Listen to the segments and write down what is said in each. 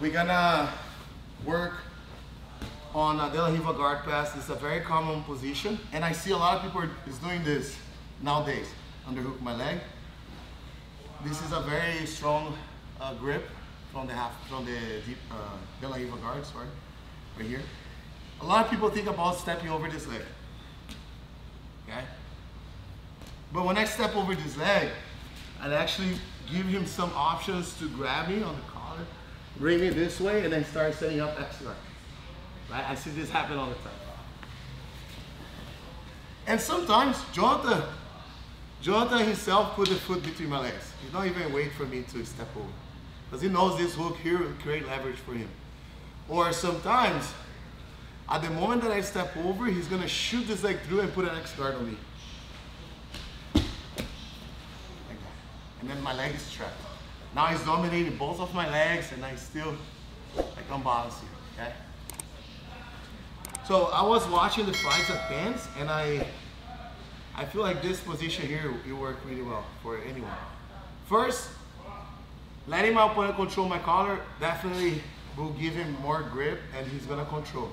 We're gonna work on a De La Riva guard pass. It's a very common position, and I see a lot of people is doing this nowadays. Underhook my leg. This is a very strong grip from the De La Riva guard. Sorry, right here. A lot of people think about stepping over this leg. Okay, but when I step over this leg, I actually give him some options to grab me on the collar, bring me this way, and then start setting up X guard. Right? I see this happen all the time. And sometimes Jonathan himself put the foot between my legs. He don't even wait for me to step over, because he knows this hook here will create leverage for him. Or sometimes, at the moment that I step over, he's gonna shoot this leg through and put an X guard on me. Like that. And then my leg is trapped. Now he's dominating both of my legs, and I still, like, unbalanced here, okay? So I was watching the fights at Pants, and I feel like this position here, it worked really well for anyone. First, letting my opponent control my collar definitely will give him more grip, and he's gonna control,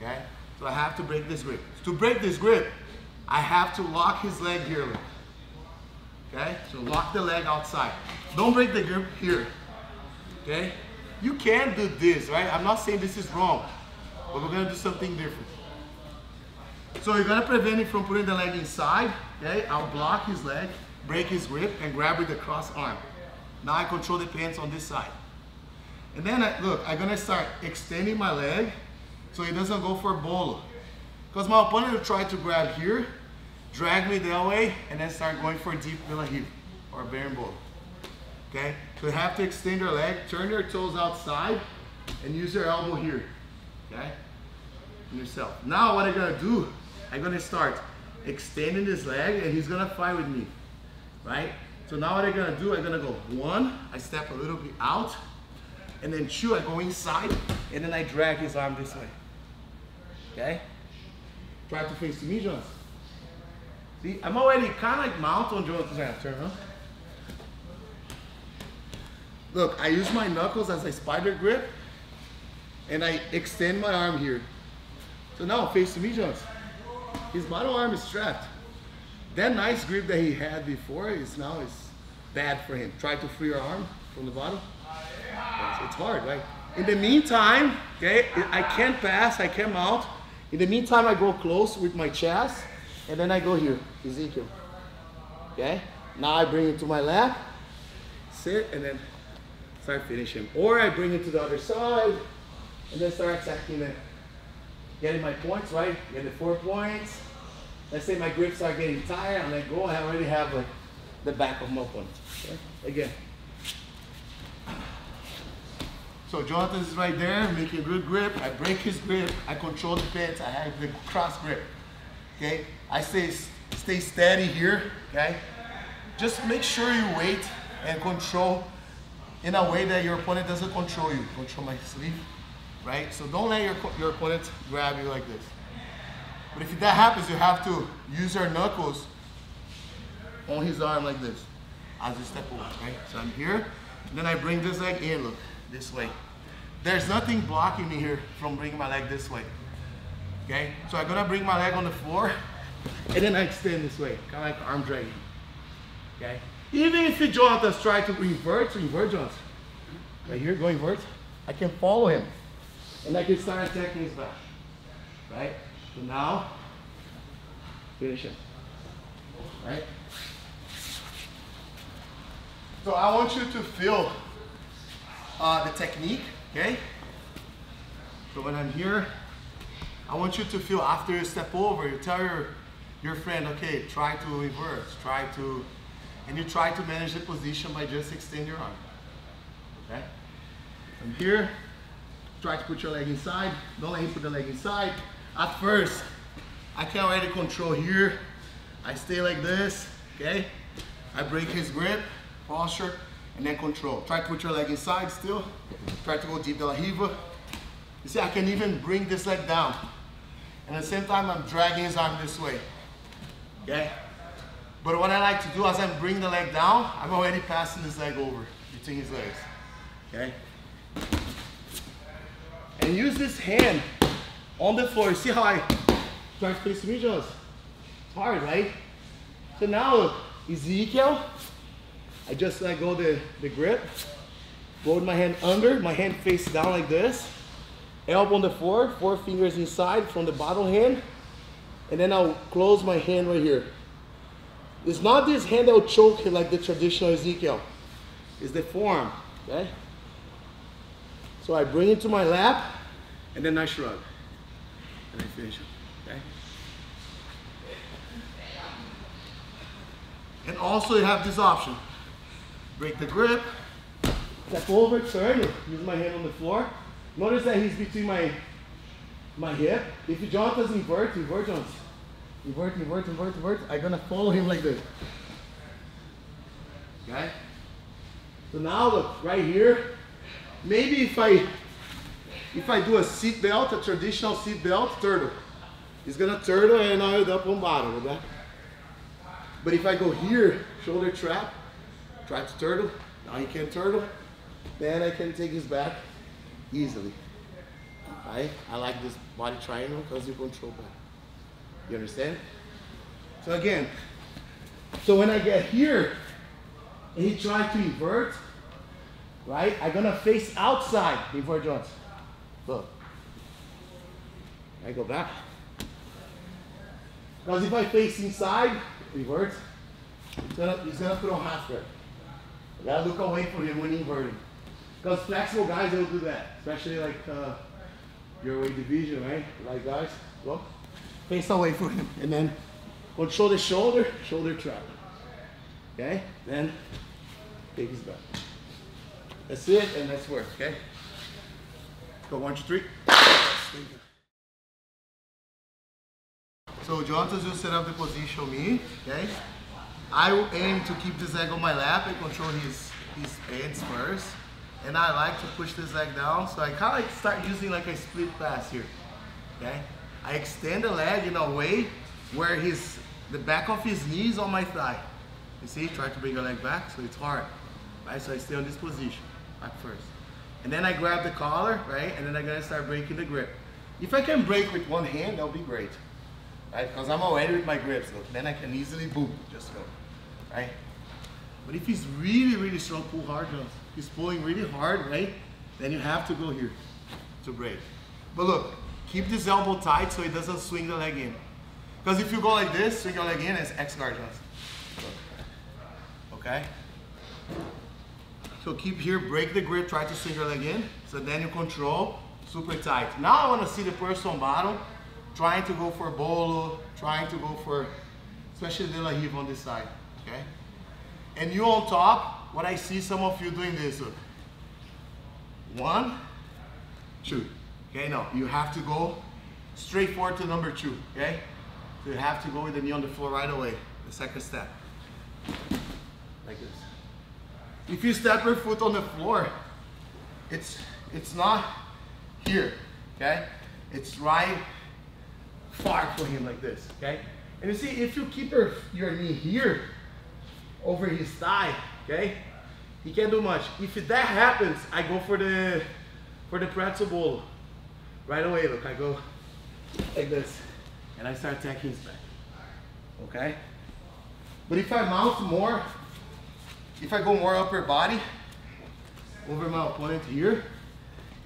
okay? So I have to break this grip. To break this grip, I have to lock his leg here, okay? So lock the leg outside. Don't break the grip here, okay? You can do this, right? I'm not saying this is wrong, but we're gonna do something different. So you're gonna prevent him from putting the leg inside, okay? I'll block his leg, break his grip, and grab with the cross arm. Now I control the pants on this side. And then, I'm gonna start extending my leg so it doesn't go for bolo. Because my opponent will try to grab here, drag me that way, and then start going for deep De La Riva or bearing bolo, okay? So you have to extend your leg, turn your toes outside, and use your elbow here, okay? And yourself. Now what I'm gonna do, I'm gonna start extending this leg, and he's gonna fight with me, right? So now what I'm gonna do, I'm gonna go one, I step a little bit out, and then two, I go inside, and then I drag his arm this way, okay? Try to face me, Jonathan. See, I'm already kind of like mount on Jonathan's after, huh? Look, I use my knuckles as a spider grip, and I extend my arm here. So now, face to me, Jonathan. His bottom arm is strapped. That nice grip that he had before is now bad for him. Try to free your arm from the bottom. It's hard, right? In the meantime, okay, I can't pass, I can't mount. In the meantime, I go close with my chest, and then I go here, Ezekiel. Okay? Now I bring it to my left, sit, and then start finishing. Or I bring it to the other side, and then start attacking it. Getting my points, right? Getting the 4 points. Let's say my grips are getting tired, and I go, I already have the back of my opponent. Okay? Again. So Jonathan's right there, making a good grip. I break his grip, I control the pants, I have the cross grip, okay? I stay steady here, okay? Just make sure you wait and control in a way that your opponent doesn't control you. Control my sleeve, right? So don't let your opponent grab you like this. But if that happens, you have to use your knuckles on his arm like this as you step over, right? So I'm here, and then I bring this leg in, look, this way. There's nothing blocking me here from bringing my leg this way, okay? So I'm gonna bring my leg on the floor, and then I extend this way, kind of like arm dragging, okay? Even if Jonathan tries to invert Jonathan. Right here, go invert. I can follow him, and I can start attacking his back, right? So now, finish him, right? So I want you to feel the technique, okay? So when I'm here, I want you to feel after you step over, you tell your friend, okay, try to reverse, and you try to manage the position by just extending your arm, okay? From here, try to put your leg inside, don't let him put the leg inside. At first, I can already control here. I stay like this, okay? I break his grip, posture, and then control. Try to put your leg inside still. Try to go deep De La Riva. You see, I can even bring this leg down. And at the same time, I'm dragging his arm this way, okay? But what I like to do as I'm bringing the leg down, I'm already passing this leg over between his legs, okay? and use this hand on the floor. See how I drive face me, Jones? It's hard, right? So now look, Ezekiel, I just let go the grip, rolled my hand under, my hand face down like this, elbow on the floor, four fingers inside from the bottom hand, and then I'll close my hand right here. It's not this hand that will choke you like the traditional Ezekiel. It's the forearm, okay? So I bring it to my lap, and then I shrug, and I finish it, okay? And also you have this option. Break the grip, step over, turn, use my hand on the floor. Notice that he's between my hip. If the joint doesn't invert, Jones. Invert. I'm gonna follow him like this. Okay? So now look, right here, maybe if I do a seat belt, a traditional seat belt, turtle. He's gonna turtle and I'll up on bottom with that. But if I go here, shoulder trap, try to turtle, now he can turtle, then I can take his back easily. Right? I like this body triangle because you control back. You understand? So again, so when I get here and he tries to invert, right? I'm gonna face outside before Jones. Look. I go back. Because if I face inside, invert, he's gonna put on half guard. I gotta look away from him when inverting. Because flexible guys don't do that, especially like your weight division, right? Like guys, look. Face away from him, and then control the shoulder, shoulder trap. Okay, then take his back. That's it, and that's work. Okay, go 1, 2, 3. So Jonathan will set up the position me. Okay, I will aim to keep this leg on my lap and control his hands first. And I like to push this leg down, so I kind of like start using like a split pass here. Okay. I extend the leg in a way where the back of his knee is on my thigh. You see, try to bring your leg back, so it's hard. Right, so I stay on this position, back first. And then I grab the collar, right, and then I'm gonna start breaking the grip. If I can break with one hand, that'll be great. Right, because I'm already with my grips, so then I can easily, boom, just go, right? But if he's really, really strong, pull hard, Jones. He's pulling really hard, right? Then you have to go here to break. But look, keep this elbow tight so it doesn't swing the leg in. Because if you go like this, swing your leg in, it's X guard. Okay? So keep here, break the grip, try to swing your leg in. So then you control, super tight. Now I wanna see the person on bottom, trying to go for bolo, trying to go for, especially De La Riva on this side, okay? And you on top, what I see some of you doing this, look. 1, 2. Okay, now you have to go straight forward to number 2, okay? So you have to go with the knee on the floor right away, the second step. Like this. If you step your foot on the floor, it's not here, okay? It's right far from him like this, okay? And you see, if you keep your knee here, over his thigh, okay? He can't do much. If that happens, I go for the pretzel ball. Right away, look, I go like this, and I start attacking his back, okay? But if I mount more, if I go more upper body, over my opponent here,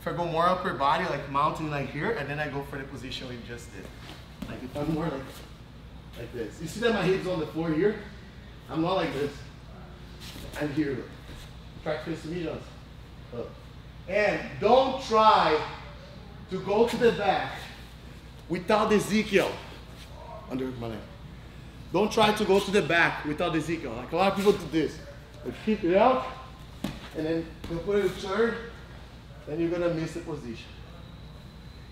if I go more upper body, like mounting like here, and then I go for the position we just did. Like if I'm more like this. You see that my head's on the floor here? I'm not like this. I'm here, look. Try to face me, Jones. Look. And don't try to go to the back without Ezekiel under my leg. Don't try to go to the back without Ezekiel. Like a lot of people do this. They keep it out, and then you put it in turn, then you're gonna miss the position.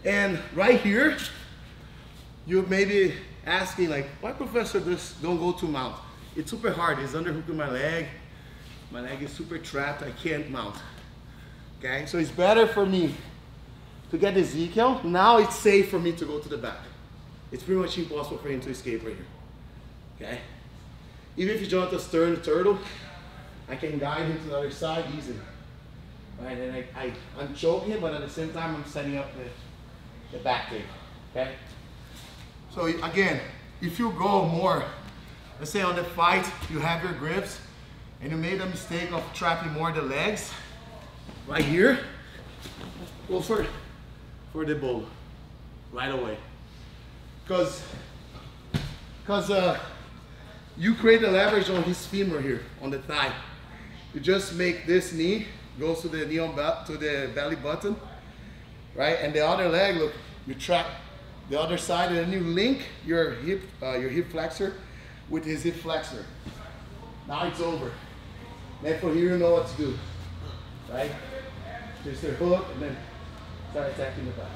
And right here, you may be asking like, why professor this don't go to mount? It's super hard, it's underhooking my leg. My leg is super trapped, I can't mount. Okay, so it's better for me to get Ezekiel, now it's safe for me to go to the back. It's pretty much impossible for him to escape right here, okay? Even if Jonathan's turn turtle, I can guide him to the other side easily. Right, and I unchoke him, but at the same time, I'm setting up the back kick, okay? So again, if you go more, let's say on the fight, you have your grips, and you made a mistake of trapping more the legs, right here, go for the bolo, right away. Because you create the leverage on his femur here, on the thigh. You just make this knee, goes to the knee on to the belly button, right? And the other leg, look, you trap the other side, and then you link your hip flexor with his hip flexor. Now it's over. Then from here you know what to do, right? Just your hook and then start attacking the back.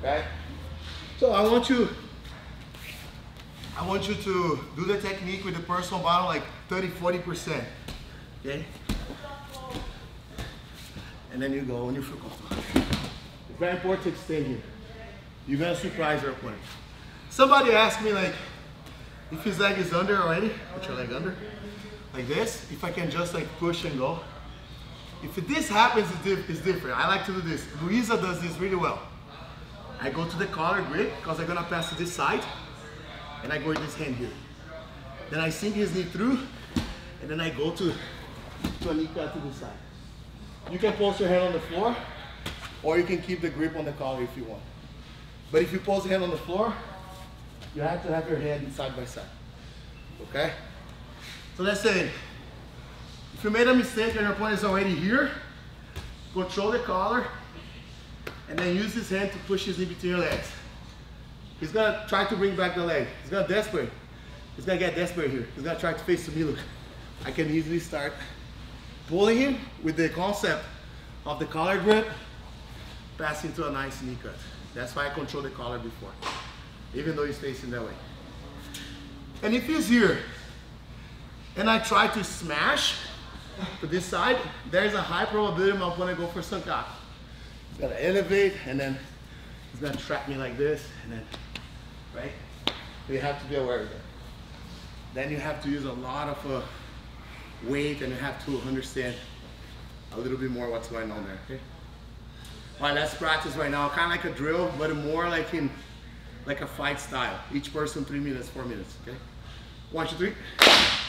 Okay. So I want you to do the technique with the personal bottom like 30–40%. Okay. And then you go when you feel comfortable. It's very important to stay here. You're gonna surprise your opponent. Somebody asked me like, if his leg is under already, put your leg under, like this, if I can just like push and go. If this happens, it's different. I like to do this. Luisa does this really well. I go to the collar grip, because I'm gonna pass to this side, and I go with this hand here. Then I sink his knee through, and then I go to a knee cut to the side. You can post your hand on the floor, or you can keep the grip on the collar if you want. But if you post your hand on the floor, you have to have your hand side by side, okay? So let's say, if you made a mistake and your opponent is already here, control the collar, and then use his hand to push his knee between your legs. He's gonna try to bring back the leg. He's gonna desperate. He's gonna get desperate here. He's gonna try to face to me, look. I can easily start pulling him with the concept of the collar grip, passing to a nice knee cut. That's why I control the collar before, even though he's facing that way. And if he's here, and I try to smash to this side, there's a high probability my opponent go for sankaku. He's gonna elevate, and then he's gonna trap me like this, and then, right? So you have to be aware of that. Then you have to use a lot of weight, and you have to understand a little bit more what's going on there, okay? All right, let's practice right now. Kind of like a drill, but more like in like a fight style. Each person 3 minutes, 4 minutes, okay? 1, 2, 3.